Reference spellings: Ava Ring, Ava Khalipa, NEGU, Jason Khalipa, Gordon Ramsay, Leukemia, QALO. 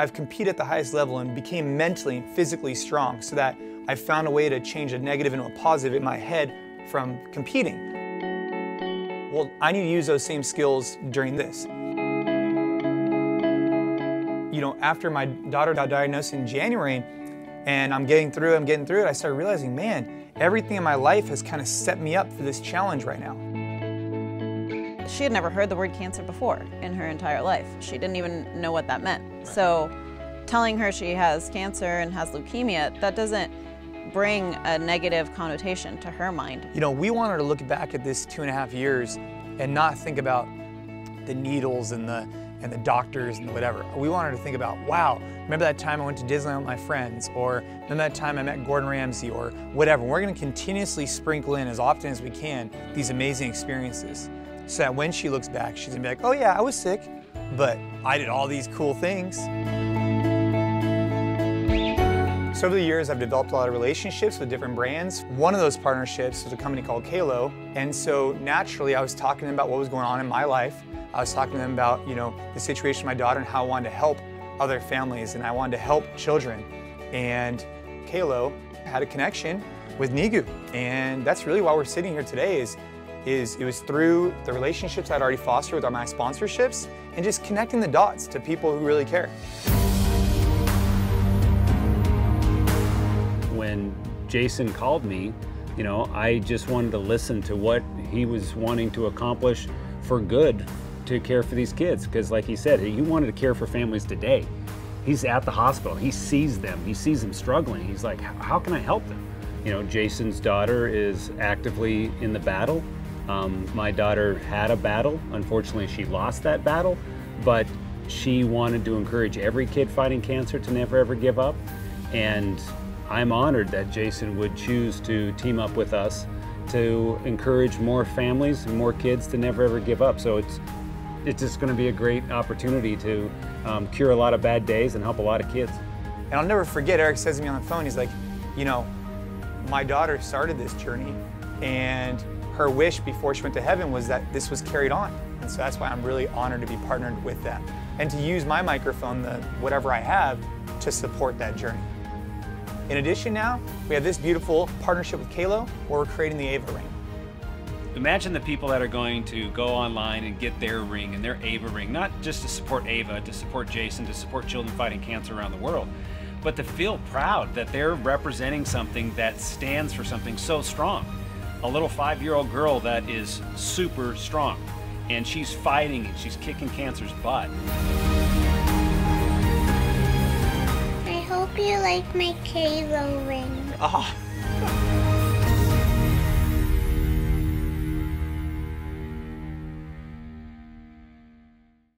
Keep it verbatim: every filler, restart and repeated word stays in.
I've competed at the highest level and became mentally and physically strong so that I found a way to change a negative into a positive in my head from competing. Well, I need to use those same skills during this. You know, after my daughter got diagnosed in January, and I'm getting through, I'm getting through it, I started realizing, man, everything in my life has kind of set me up for this challenge right now. She had never heard the word cancer before in her entire life. She didn't even know what that meant. So telling her she has cancer and has leukemia, that doesn't bring a negative connotation to her mind. You know, we want her to look back at this two and a half years and not think about the needles and the and the doctors and whatever. We want her to think about, wow, remember that time I went to Disneyland with my friends, or remember that time I met Gordon Ramsay, or whatever. We're gonna continuously sprinkle in, as often as we can, these amazing experiences, so that when she looks back, she's gonna be like, oh yeah, I was sick, but I did all these cool things. So over the years, I've developed a lot of relationships with different brands. One of those partnerships was a company called QALO, and so naturally, I was talking to them about what was going on in my life. I was talking to them about, you know, the situation of my daughter and how I wanted to help other families, and I wanted to help children. And QALO had a connection with NEGU, and that's really why we're sitting here today. Is, is it was through the relationships I'd already fostered with my sponsorships, and just connecting the dots to people who really care. When Jason called me, you know, I just wanted to listen to what he was wanting to accomplish for good, to care for these kids. Because like he said, he wanted to care for families today. He's at the hospital, he sees them, he sees them struggling. He's like, how can I help them? You know, Jason's daughter is actively in the battle. Um, my daughter had a battle. Unfortunately, she lost that battle, but she wanted to encourage every kid fighting cancer to never ever give up. And I'm honored that Jason would choose to team up with us to encourage more families and more kids to never ever give up. So it's, it's just gonna be a great opportunity to um, cure a lot of bad days and help a lot of kids. And I'll never forget, Eric says to me on the phone, he's like, you know, my daughter started this journey and her wish before she went to heaven was that this was carried on. And so that's why I'm really honored to be partnered with them and to use my microphone, the, whatever I have, to support that journey. In addition now, we have this beautiful partnership with QALO where we're creating the Ava Ring. Imagine the people that are going to go online and get their ring and their Ava Ring, not just to support Ava, to support Jason, to support children fighting cancer around the world, but to feel proud that they're representing something that stands for something so strong. A little five-year-old girl that is super strong, and she's fighting and she's kicking cancer's butt. I hope you like my QALO ring. Ah.